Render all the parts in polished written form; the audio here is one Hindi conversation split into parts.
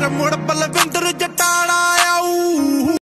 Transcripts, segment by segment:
फिर मुड़ बलविंदर जटाणा आऊ।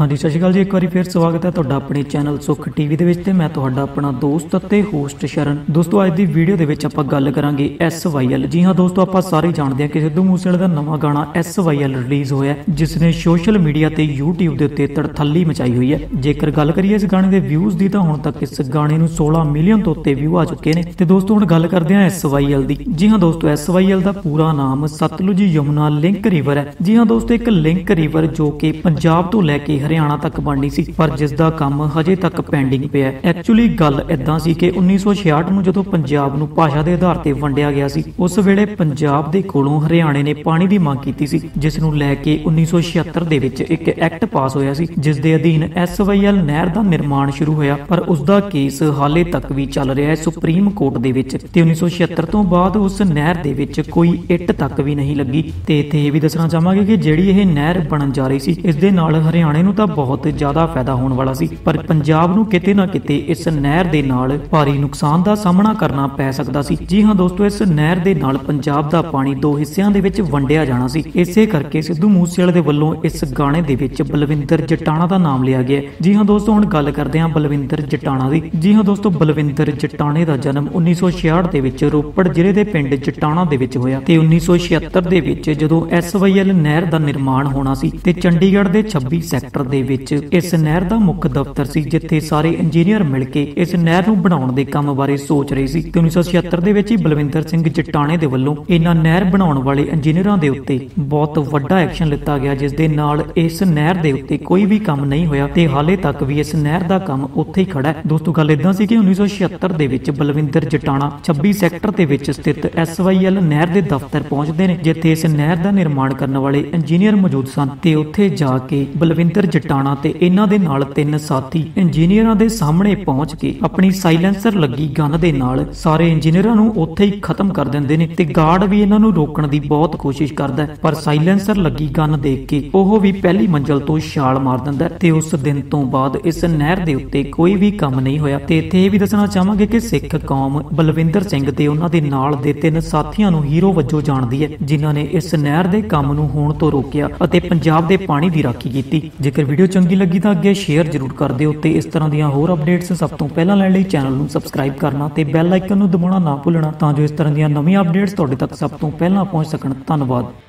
हाँ जी सत श्री अकाल जी, एक बार फिर स्वागत है तुहाडा अपने चैनल सुख टीवी दे विच ते मैं तुहाडा अपना दोस्त ते होस्ट शरण। दोस्तों अज दी वीडियो दे विच आपां गल करांगे SYL। जी हाँ दोस्तों, आपां सारे जानते हैं कि सिद्धू मूसेवाले दा नवां गाना SYL रिलीज़ होया, जिसने सोशल मीडिया ते यूट्यूब दे उत्ते तड़थली मचाई हुई है। जेकर गल करिए इस गाने दे व्यूज़ दी तां हुण तक इस गाने नूं 16 मिलियन तो उत्ते व्यू आ चुके ने। ते दोस्तों हुण गल करदे हां SYL दी। जी हाँ दोस्तों, SYL दा पूरा नाम सतलुज यमुना लिंक रिवर है। जी हाँ दोस्तों, एक लिंक रिवर जो कि पंजाब तो लैके हरियाणा तक बननी सी, पर जिस दा काम हजे तक पेंडिंग पे है। एक्चुअली गल इदां सी कि 1966 नूं जदों पंजाब नूं भाषा दे आधार ते वंडिया गया सी, उस वेले पंजाब दे कोलों हरियाणे ने पानी दी मांग कीती सी, जिस नूं लै के 1976 दे विच एक एक्ट पास होया सी, जिस दे अधीन SYL नहर दा निर्माण शुरू होया, पर उस दा केस हाले तक भी चल रिहा है सुप्रीम कोर्ट दे विच। ते 1976 तों बाद उस नहर दे विच कोई इट तक भी नहीं लगी। ते इत्थे इह वी दसणा चाहांगे कि जिहड़ी इह नहर बनन जा रही सी, इस दे नाल हरियाणे नूं बहुत ज्यादा फायदा होने वाला सी, पर पंजाब नूं किते ना किते इस नहर दे नाल भारी नुकसान दा सामना करना पै सकदा सी। जी हां दोस्तों, इस नहर दे नाल पंजाब दा पानी दो हिस्सियां दे विच वंडिया जाना सी। इसे करके सिद्धू मूसेवाले दे वल्लों इस गाने दे विच बलविंदर जटाणा दा नाम लिया गया। जी हां दोस्तों, हुण गल करदे हां बलविंदर जटाणा दी। जी हां दोस्तों, बलविंदर जटाणे दा जन्म 1966 दे विच रोपड़ जिले दे पिंड जटाणा दे विच होया ते 1976 दे विच जदों SYL नहर दा निर्माण होना सी ते चंडीगढ़ दे 26 ਸੈਕਟਰ ਦੇ ਵਿੱਚ ਇਸ ਨਹਿਰ ਦਾ ਮੁੱਖ ਦਫ਼ਤਰ ਸੀ, ਜਿੱਥੇ ਸਾਰੇ ਇੰਜੀਨੀਅਰ ਮਿਲ ਕੇ ਇਸ ਨਹਿਰ ਨੂੰ ਬਣਾਉਣ ਦੇ ਕੰਮ ਬਾਰੇ ਸੋਚ ਰਹੇ ਸੀ। 1976 ਦੇ ਵਿੱਚ ਹੀ ਬਲਵਿੰਦਰ ਸਿੰਘ ਜਟਾਣੇ ਦੇ ਵੱਲੋਂ ਇਹਨਾਂ ਨਹਿਰ ਬਣਾਉਣ ਵਾਲੇ ਇੰਜੀਨੀਅਰਾਂ ਦੇ ਉੱਤੇ ਬਹੁਤ ਵੱਡਾ ਐਕਸ਼ਨ ਲਿੱਤਾ ਗਿਆ, ਜਿਸ ਦੇ ਨਾਲ ਇਸ ਨਹਿਰ ਦੇ ਉੱਤੇ ਕੋਈ ਵੀ ਕੰਮ ਨਹੀਂ ਹੋਇਆ ਤੇ ਹਾਲੇ ਤੱਕ ਵੀ ਇਸ ਨਹਿਰ ਦਾ ਕੰਮ ਉੱਥੇ ਹੀ ਖੜਾ ਹੈ। ਦੋਸਤੋ ਗੱਲ ਇਦਾਂ ਸੀ ਕਿ 1976 ਦੇ ਵਿੱਚ ਬਲਵਿੰਦਰ ਜਟਾਣਾ 26 ਸੈਕਟਰ ਦੇ ਵਿੱਚ ਸਥਿਤ SYL ਨਹਿਰ ਦੇ ਦਫ਼ਤਰ ਪਹੁੰਚਦੇ ਨੇ, ਜਿੱਥੇ ਇਸ ਨਹਿਰ ਦਾ ਨਿਰਮਾਣ ਕਰਨ ਵਾਲੇ ਇੰਜੀਨੀਅਰ ਮੌਜੂਦ ਸਨ ਤੇ ਉੱਥੇ ਜਾ ਕੇ बलविंदर जटाणा ते इन्हां दे नाल 3 साथी इंजीनियरां दे सामने पहुंच के अपनी साइलेंसर लगी गन दे नाल सारे इंजीनियरां नूं उत्थे ही खत्म कर दिंदे ने ते गार्ड भी इन्हां नूं रोकण दी बहुत कोशिश करदा है, पर साइलेंसर लगी गन देख के ओह भी पहली मंजिल तो छाल मार दिंदा है ते उस दिन तो बाद इस नहर दे उत्ते कोई भी काम नहीं होया। ते इत्थे भी दसणा चाहांगे कि सिख कौम बलविंदर सिंह ते उन्हां दे नाल दे 3 साथियां नूं हीरो वजों जाणदी है, जिन्हां ने इस नहर दे काम नूं होण तो रोकिया अते पंजाब दे पानी दी राखी ਕੀਤੀ। ਜੇਕਰ ਵੀਡੀਓ ਚੰਗੀ ਲੱਗੀ ਤਾਂ ਅੱਗੇ ਸ਼ੇਅਰ ਜ਼ਰੂਰ ਕਰ ਦਿਓ ਤੇ ਇਸ ਤਰ੍ਹਾਂ ਦੀਆਂ ਹੋਰ ਅਪਡੇਟਸ ਸਭ ਤੋਂ ਪਹਿਲਾਂ ਲੈਣ ਲਈ ਚੈਨਲ ਨੂੰ ਸਬਸਕ੍ਰਾਈਬ ਕਰਨਾ ਤੇ ਬੈਲ ਆਈਕਨ ਨੂੰ ਦਬਾਉਣਾ ਨਾ ਭੁੱਲਣਾ, ਤਾਂ ਜੋ ਇਸ ਤਰ੍ਹਾਂ ਦੀਆਂ ਨਵੀਆਂ ਅਪਡੇਟਸ ਤੁਹਾਡੇ ਤੱਕ ਸਭ ਤੋਂ ਪਹਿਲਾਂ ਪਹੁੰਚ ਸਕਣ। ਧੰਨਵਾਦ।